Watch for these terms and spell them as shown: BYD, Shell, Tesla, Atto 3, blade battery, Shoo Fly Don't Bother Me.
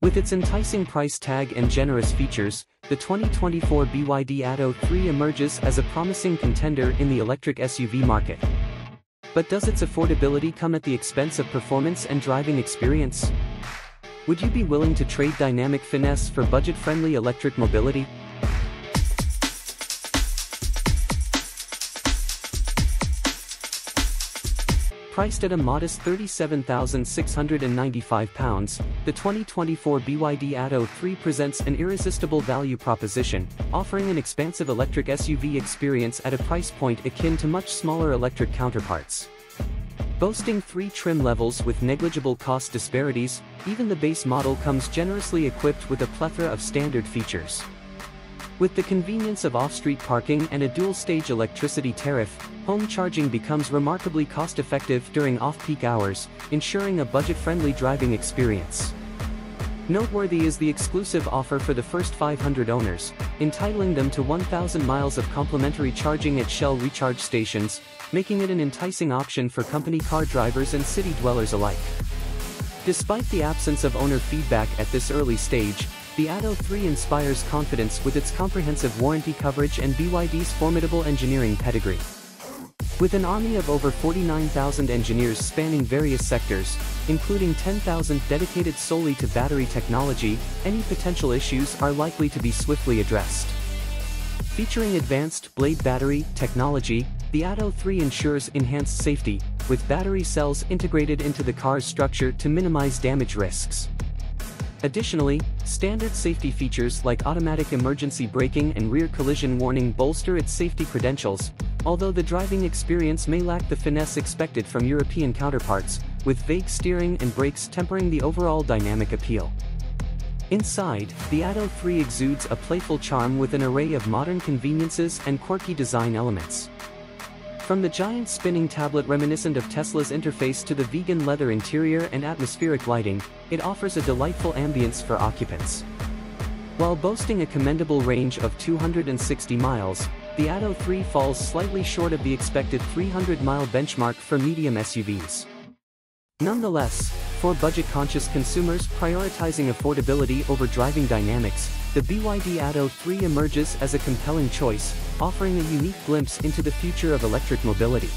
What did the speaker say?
With its enticing price tag and generous features, the 2024 BYD Atto 3 emerges as a promising contender in the electric SUV market. But does its affordability come at the expense of performance and driving experience? Would you be willing to trade dynamic finesse for budget-friendly electric mobility? Priced at a modest £37,695, the 2024 BYD Atto 3 presents an irresistible value proposition, offering an expansive electric SUV experience at a price point akin to much smaller electric counterparts. Boasting 3 trim levels with negligible cost disparities, even the base model comes generously equipped with a plethora of standard features. With the convenience of off-street parking and a dual-stage electricity tariff, home charging becomes remarkably cost-effective during off-peak hours, ensuring a budget-friendly driving experience. Noteworthy is the exclusive offer for the first 500 owners, entitling them to 1,000 miles of complimentary charging at Shell recharge stations, making it an enticing option for company car drivers and city dwellers alike. Despite the absence of owner feedback at this early stage, the Atto 3 inspires confidence with its comprehensive warranty coverage and BYD's formidable engineering pedigree. With an army of over 49,000 engineers spanning various sectors, including 10,000 dedicated solely to battery technology, any potential issues are likely to be swiftly addressed. Featuring advanced blade battery technology, the Atto 3 ensures enhanced safety, with battery cells integrated into the car's structure to minimize damage risks. Additionally, standard safety features like automatic emergency braking and rear collision warning bolster its safety credentials, although the driving experience may lack the finesse expected from European counterparts, with vague steering and brakes tempering the overall dynamic appeal. Inside, the Atto 3 exudes a playful charm with an array of modern conveniences and quirky design elements. From the giant spinning tablet reminiscent of Tesla's interface to the vegan leather interior and atmospheric lighting, it offers a delightful ambience for occupants. While boasting a commendable range of 260 miles, the Atto 3 falls slightly short of the expected 300-mile benchmark for medium SUVs. Nonetheless, for budget-conscious consumers prioritizing affordability over driving dynamics, the BYD Atto 3 emerges as a compelling choice, offering a unique glimpse into the future of electric mobility.